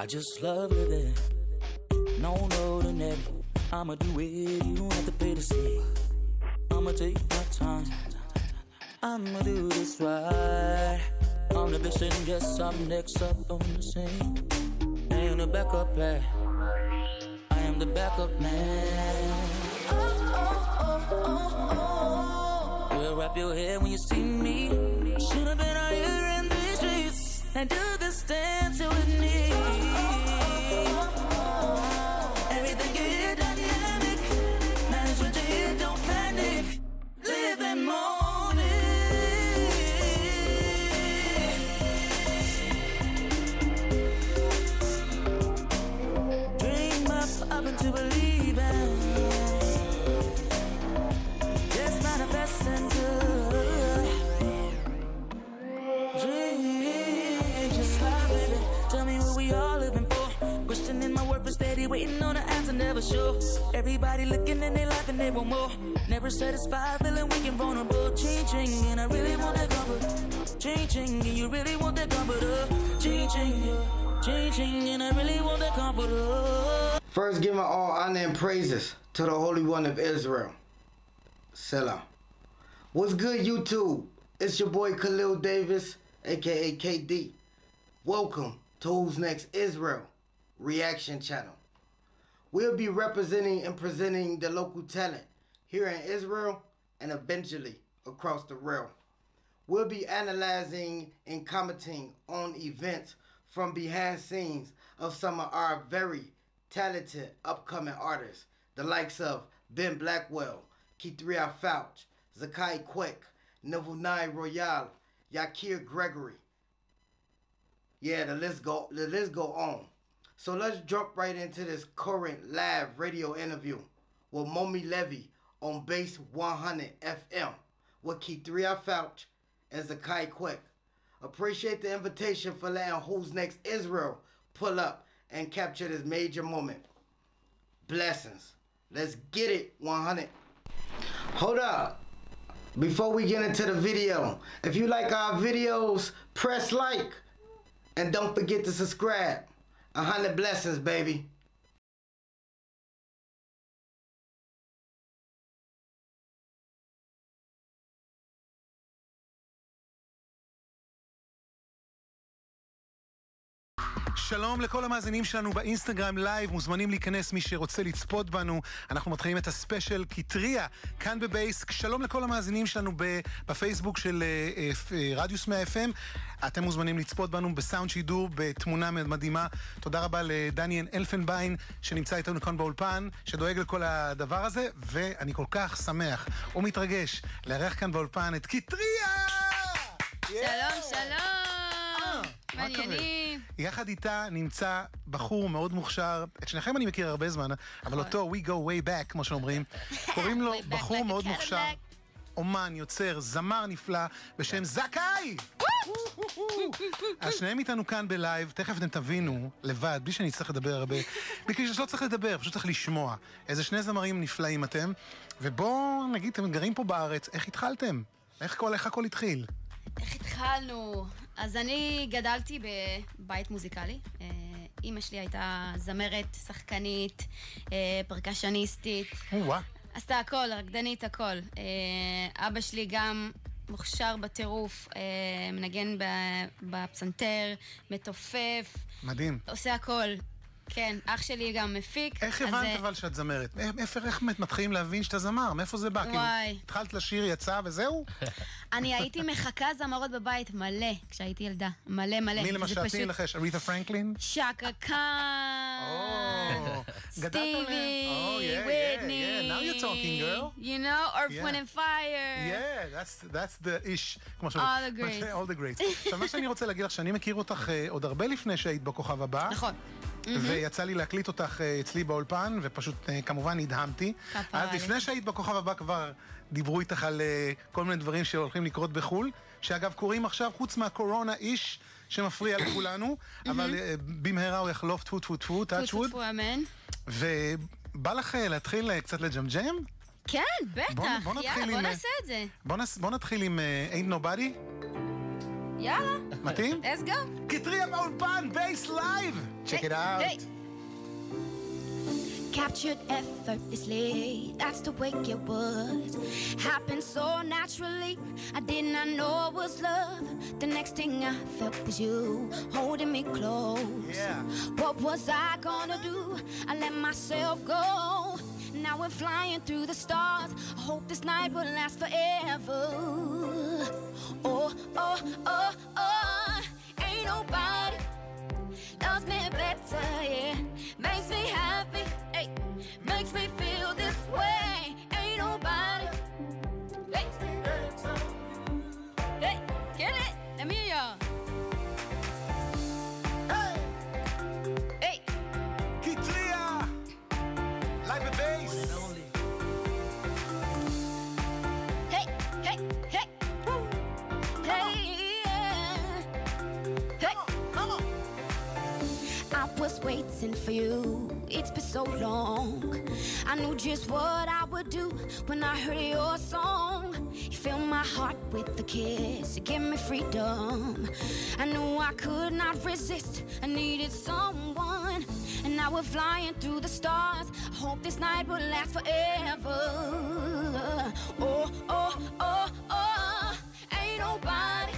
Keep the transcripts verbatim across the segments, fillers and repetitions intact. I just love living. No, no, to never. I'ma do it, you don't have to pay to see. I'ma take my time. I'ma do this right. I'm the best and yes, I'm next up on the scene. I am the backup player. I am the backup man. Oh, oh, oh, oh, oh. You'll wrap your head when you see me. Should've been out here in these streets and do this dance with me. Everything you hear dynamic. Manage what you hear, don't panic. Live and more. To believe in just manifest and good dream, just love it. Tell me what we all living for. Questioning my work, but steady waiting on the answer, never sure. Everybody looking and they laughing, they want more. Never satisfied, feeling weak and vulnerable. Changing, and I really want that comfort. Changing, and you really want that comfort. Changing, changing, and I really want that comfort. First, giving all honor and praises to the Holy One of Israel. Selah. What's good, YouTube? It's your boy Khalil Davis, aka K D. Welcome to Who's Next Israel Reaction Channel. We'll be representing and presenting the local talent here in Israel and eventually across the realm. We'll be analyzing and commenting on events from behind scenes of some of our very talented upcoming artists, the likes of Ben Blackwell, Ketreyah Fouch, Zakai Quick, Nivunai Royale, Yakir Gregory. Yeah, the list go the list go on. So let's jump right into this current live radio interview with Momi Levy on Base one hundred F M with Ketreyah Fouch and Zakai Quick. Appreciate the invitation for letting Who's Next Israel pull up and capture this major moment. Blessings. Let's get it, one hundred. Hold up. Before we get into the video, if you like our videos, press like. And don't forget to subscribe. one hundred blessings, baby. שלום לכל המאזינים שלנו באינסטגרם לייב, מוזמנים להיכנס מי שרוצה לצפות בנו. אנחנו מתחילים את הספיישל קטריה כאן בבייס. שלום לכל המאזינים שלנו בפייסבוק של רדיוס מאה אף אם. אתם מוזמנים לצפות בנו בסאונד שידור, בתמונה מדהימה. תודה רבה לדניאל אלפנביין שנמצא איתנו כאן באולפן, שדואג לכל הדבר הזה, ואני כל כך שמח ומתרגש לארח כאן באולפן את קטריה. שלום, שלום. מעניינים. יחד איתה נמצא בחור מאוד מוכשר, את שניכם אני מכיר הרבה זמן, אבל אותו we go way back, כמו שאומרים, קוראים לו בחור מאוד מוכשר, אומן, יוצר, זמר נפלא, בשם זכאי! השניהם איתנו כאן בלייב, תכף אתם תבינו לבד, בלי שאני צריך לדבר הרבה, בלי שלא צריך לדבר, פשוט צריך לשמוע. איזה שני זמרים נפלאים אתם, ובואו נגיד, אתם גרים פה בארץ, איך התחלתם? איך הכל התחיל? איך התחלנו? אז אני גדלתי בבית מוזיקלי. אימא שלי הייתה זמרת, שחקנית, פרקשניסטית. עשתה הכל, רקדנית, הכל. אבא שלי גם מוכשר בטירוף, מנגן בפסנתר, מתופף. מדהים. עושה הכל. כן, אח שלי גם מפיק. איך הבנת אבל שאת זמרת? איך מתחילים להבין שאתה זמר? מאיפה זה בא? וואי. התחלת לשיר, יצא וזהו? אני הייתי מחכה זמרות בבית מלא, כשהייתי ילדה. מלא מלא. מי למשל תהי לחש? אריתה פרנקלין? שקה קאן. סטיבי. ווידני. Now you're talking, girl. You know, Earth, Wind and Fire. Yeah, that's the ish. All the greats. All the greats. עכשיו, מה שאני רוצה להגיד לך, שאני מכיר אותך עוד הרבה לפני שהיית בכוכב הבא. נכון. ויצא לי להקליט אותך אצלי באולפן, ופשוט כמובן נדהמתי. אז לפני שהיית בכוכב הבא כבר דיברו איתך על כל מיני דברים שהולכים לקרות בחול, שאגב קוראים עכשיו חוץ מהקורונה איש שמפריע לכולנו, אבל במהרה הוא יחלוף טפו טפו טפו, טאצ'ווד. טפו טפו, אמן. ובא לך להתחיל קצת לג'מג'ם? כן, בטח. יאללה, בוא נעשה את זה. בוא נתחיל עם Ain't Nobody. יאללה. מתאים? Let's go. קטריה באולפן, בייס לייב. Check hey, it out. Hey. Captured effortlessly, that's the way it was. Happened so naturally, I did not know it was love. The next thing I felt was you holding me close. Yeah. What was I gonna do? I let myself go. Now we're flying through the stars. I hope this night will last forever. Oh, oh, oh, oh. Ain't nobody loves me better, yeah. Makes me happy, ay. Makes me feel this way. Ain't nobody makes me better. Hey, get it? Let me hear y'all. Hey, hey. Ketreyah, live at Base. Hey, hey, hey. Woo. Hey, yeah. Hey, come on. I was waiting for you. It's been so long. I knew just what I would do when I heard your song. You filled my heart with a kiss. You gave me freedom. I knew I could not resist. I needed someone. And now we're flying through the stars. I hope this night will last forever. Oh, oh, oh, oh. Ain't nobody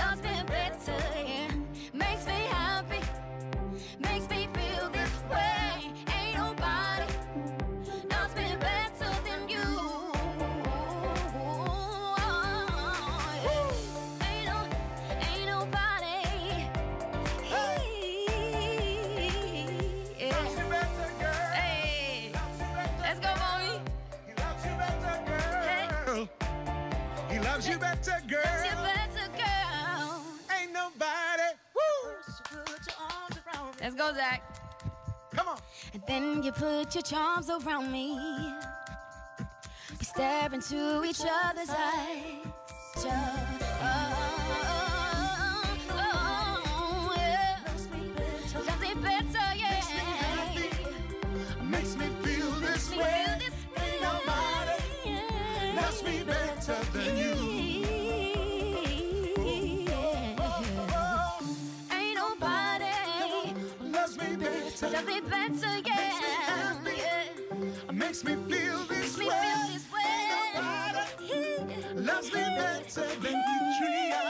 loves me better, yeah. Makes me happy. Makes me feel this way. Ain't nobody loves me better than you. Ain't no, ain't nobody loves you better, girl. Hey, let's go, Momi. He loves you better, girl. He loves you better, girl. Let's go, Zach. Come on. And then you put your charms around me. We stare into each other's eyes. Oh, oh, oh, yeah. Loves me better, yeah. Makes me feel this way. Ain't nobody loves me better than you. Loves me better, yeah. Makes me feel this way. Loves me better than Ketreyah.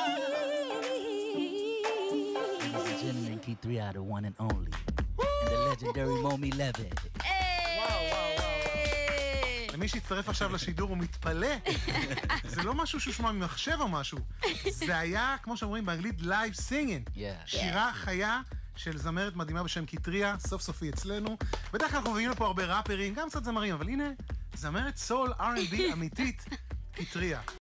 It's Jimmy and Ketreyah, the one and only, and the legendary Momi Levy. למי שיצטרף עכשיו לשידור הוא מתפלא. זה לא משהו שהוא שומע ממחשב או משהו. זה היה, כמו שאומרים באנגלית, live singing. שירה חיה של זמרת מדהימה בשם קטריה, סוף סופי אצלנו. בדרך כלל אנחנו מביאים לפה הרבה ראפרים, גם קצת זמרים, אבל הנה, זמרת סול אר אנד בי אמיתית, קטריה.